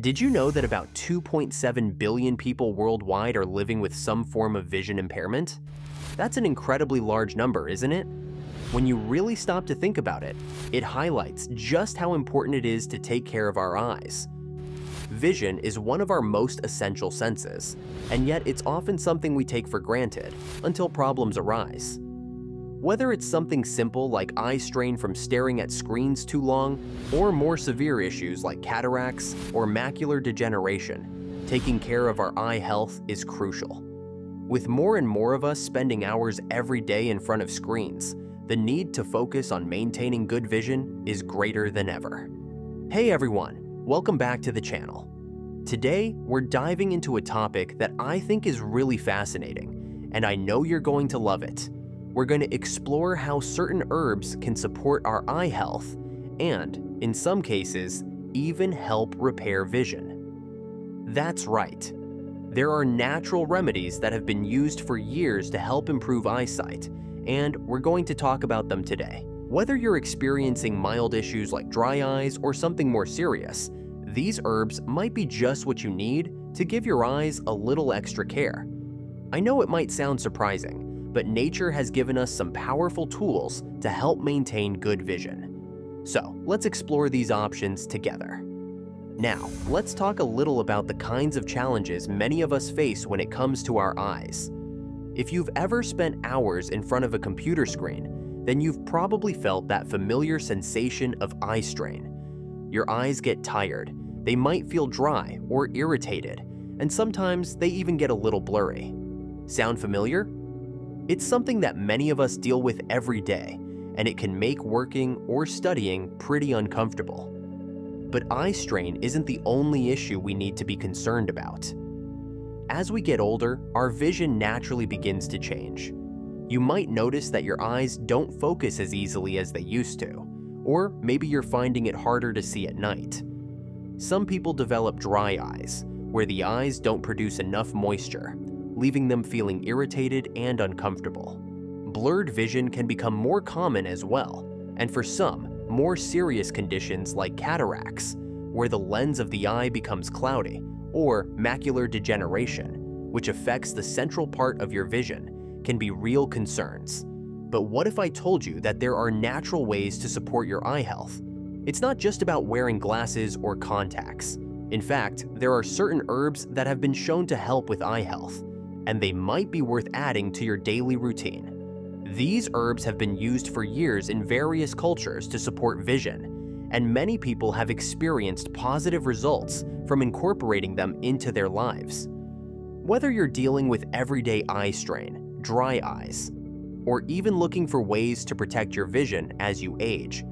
Did you know that about 2.7 billion people worldwide are living with some form of vision impairment? That's an incredibly large number, isn't it? When you really stop to think about it, it highlights just how important it is to take care of our eyes. Vision is one of our most essential senses, and yet it's often something we take for granted until problems arise. Whether it's something simple like eye strain from staring at screens too long, or more severe issues like cataracts or macular degeneration, taking care of our eye health is crucial. With more and more of us spending hours every day in front of screens, the need to focus on maintaining good vision is greater than ever. Hey everyone, welcome back to the channel. Today, we're diving into a topic that I think is really fascinating, and I know you're going to love it. We're going to explore how certain herbs can support our eye health and, in some cases, even help repair vision. That's right. There are natural remedies that have been used for years to help improve eyesight, and we're going to talk about them today. Whether you're experiencing mild issues like dry eyes or something more serious, these herbs might be just what you need to give your eyes a little extra care. I know it might sound surprising, but nature has given us some powerful tools to help maintain good vision. So let's explore these options together. Now, let's talk a little about the kinds of challenges many of us face when it comes to our eyes. If you've ever spent hours in front of a computer screen, then you've probably felt that familiar sensation of eye strain. Your eyes get tired, they might feel dry or irritated, and sometimes they even get a little blurry. Sound familiar? It's something that many of us deal with every day, and it can make working or studying pretty uncomfortable. But eye strain isn't the only issue we need to be concerned about. As we get older, our vision naturally begins to change. You might notice that your eyes don't focus as easily as they used to, or maybe you're finding it harder to see at night. Some people develop dry eyes, where the eyes don't produce enough moisture, leaving them feeling irritated and uncomfortable. Blurred vision can become more common as well, and for some, more serious conditions like cataracts, where the lens of the eye becomes cloudy, or macular degeneration, which affects the central part of your vision, can be real concerns. But what if I told you that there are natural ways to support your eye health? It's not just about wearing glasses or contacts. In fact, there are certain herbs that have been shown to help with eye health, and they might be worth adding to your daily routine. These herbs have been used for years in various cultures to support vision, and many people have experienced positive results from incorporating them into their lives. Whether you're dealing with everyday eye strain, dry eyes, or even looking for ways to protect your vision as you age,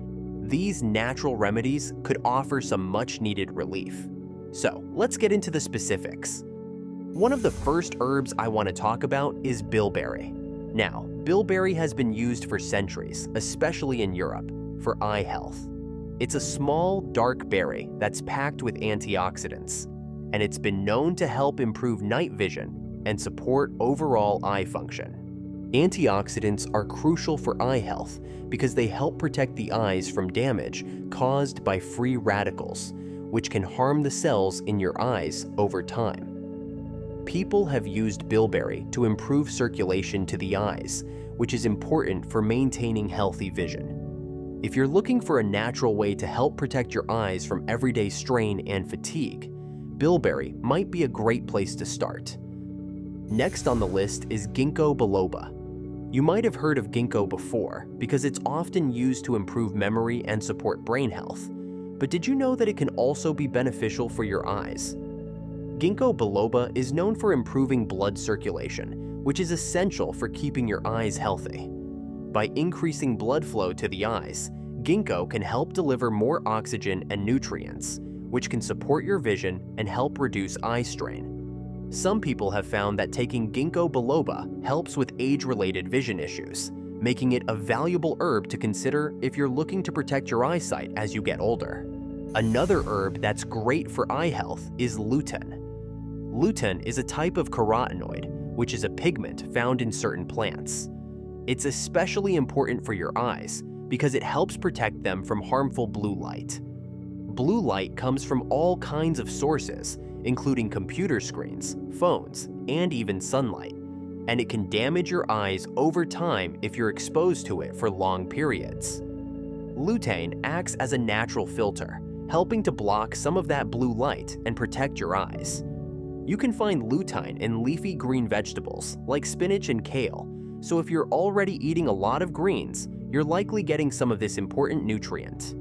these natural remedies could offer some much-needed relief. So, let's get into the specifics. One of the first herbs I want to talk about is bilberry. Now, bilberry has been used for centuries, especially in Europe, for eye health. It's a small, dark berry that's packed with antioxidants, and it's been known to help improve night vision and support overall eye function. Antioxidants are crucial for eye health because they help protect the eyes from damage caused by free radicals, which can harm the cells in your eyes over time. People have used bilberry to improve circulation to the eyes, which is important for maintaining healthy vision. If you're looking for a natural way to help protect your eyes from everyday strain and fatigue, bilberry might be a great place to start. Next on the list is ginkgo biloba. You might have heard of ginkgo before because it's often used to improve memory and support brain health, but did you know that it can also be beneficial for your eyes? Ginkgo biloba is known for improving blood circulation, which is essential for keeping your eyes healthy. By increasing blood flow to the eyes, ginkgo can help deliver more oxygen and nutrients, which can support your vision and help reduce eye strain. Some people have found that taking ginkgo biloba helps with age-related vision issues, making it a valuable herb to consider if you're looking to protect your eyesight as you get older. Another herb that's great for eye health is lutein. Lutein is a type of carotenoid, which is a pigment found in certain plants. It's especially important for your eyes because it helps protect them from harmful blue light. blue light comes from all kinds of sources, including computer screens, phones, and even sunlight, and it can damage your eyes over time if you're exposed to it for long periods. Lutein acts as a natural filter, helping to block some of that blue light and protect your eyes. You can find lutein in leafy green vegetables like spinach and kale, so if you're already eating a lot of greens, you're likely getting some of this important nutrient.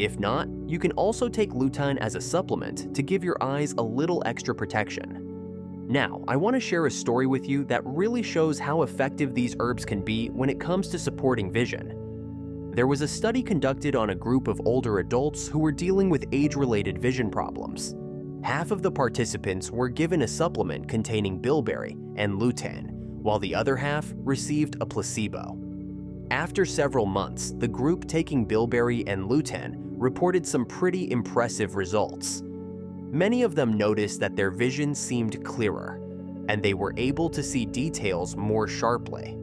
If not, you can also take lutein as a supplement to give your eyes a little extra protection. Now, I want to share a story with you that really shows how effective these herbs can be when it comes to supporting vision. There was a study conducted on a group of older adults who were dealing with age-related vision problems. Half of the participants were given a supplement containing bilberry and lutein, while the other half received a placebo. After several months, the group taking bilberry and lutein reported some pretty impressive results. Many of them noticed that their vision seemed clearer, and they were able to see details more sharply.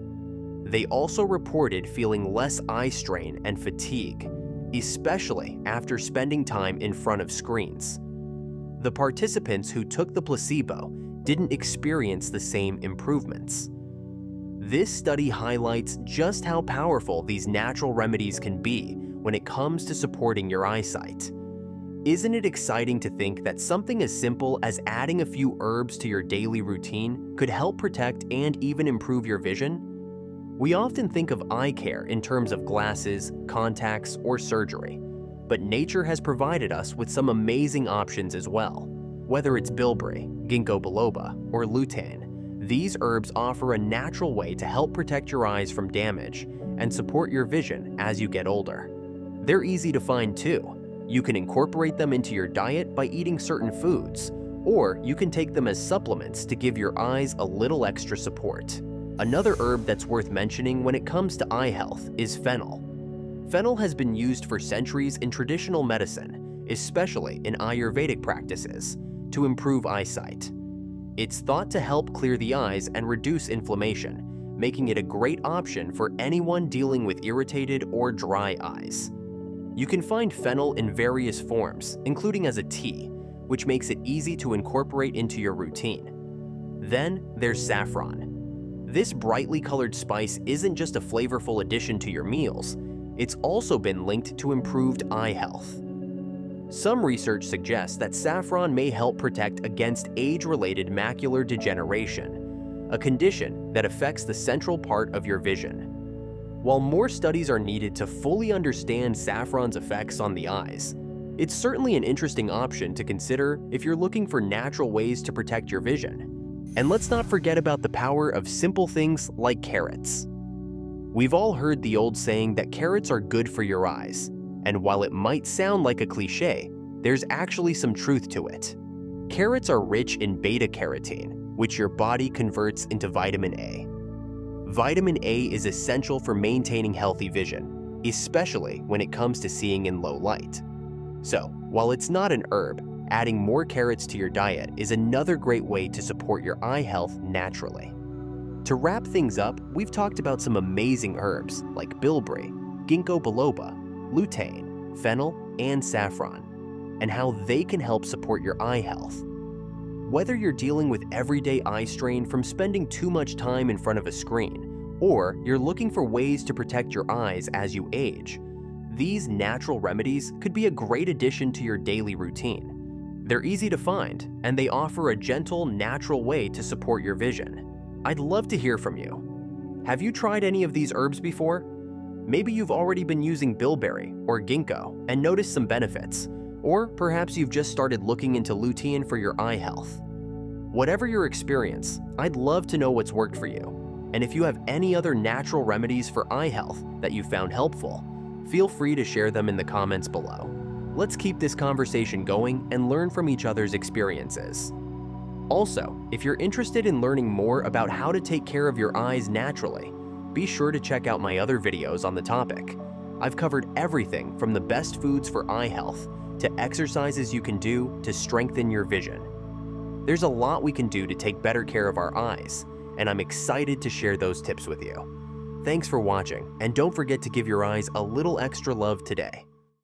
They also reported feeling less eye strain and fatigue, especially after spending time in front of screens. The participants who took the placebo didn't experience the same improvements. This study highlights just how powerful these natural remedies can be when it comes to supporting your eyesight. Isn't it exciting to think that something as simple as adding a few herbs to your daily routine could help protect and even improve your vision? We often think of eye care in terms of glasses, contacts, or surgery, but nature has provided us with some amazing options as well. Whether it's bilberry, ginkgo biloba, or lutein, these herbs offer a natural way to help protect your eyes from damage and support your vision as you get older. They're easy to find too. You can incorporate them into your diet by eating certain foods, or you can take them as supplements to give your eyes a little extra support. Another herb that's worth mentioning when it comes to eye health is fennel. Fennel has been used for centuries in traditional medicine, especially in Ayurvedic practices, to improve eyesight. It's thought to help clear the eyes and reduce inflammation, making it a great option for anyone dealing with irritated or dry eyes. You can find fennel in various forms, including as a tea, which makes it easy to incorporate into your routine. Then there's saffron. This brightly colored spice isn't just a flavorful addition to your meals, it's also been linked to improved eye health. Some research suggests that saffron may help protect against age-related macular degeneration, a condition that affects the central part of your vision. While more studies are needed to fully understand saffron's effects on the eyes, it's certainly an interesting option to consider if you're looking for natural ways to protect your vision. And let's not forget about the power of simple things like carrots. We've all heard the old saying that carrots are good for your eyes. And while it might sound like a cliche, there's actually some truth to it. Carrots are rich in beta-carotene, which your body converts into vitamin A. Vitamin A is essential for maintaining healthy vision, especially when it comes to seeing in low light. So, while it's not an herb, adding more carrots to your diet is another great way to support your eye health naturally. To wrap things up, we've talked about some amazing herbs like bilberry, ginkgo biloba, lutein, fennel, and saffron, and how they can help support your eye health. Whether you're dealing with everyday eye strain from spending too much time in front of a screen, or you're looking for ways to protect your eyes as you age, these natural remedies could be a great addition to your daily routine. They're easy to find, and they offer a gentle, natural way to support your vision. I'd love to hear from you. Have you tried any of these herbs before? Maybe you've already been using bilberry or ginkgo and noticed some benefits, or perhaps you've just started looking into lutein for your eye health. Whatever your experience, I'd love to know what's worked for you. And if you have any other natural remedies for eye health that you found helpful, feel free to share them in the comments below. Let's keep this conversation going and learn from each other's experiences. Also, if you're interested in learning more about how to take care of your eyes naturally, be sure to check out my other videos on the topic. I've covered everything from the best foods for eye health to exercises you can do to strengthen your vision. There's a lot we can do to take better care of our eyes, and I'm excited to share those tips with you. Thanks for watching, and don't forget to give your eyes a little extra love today.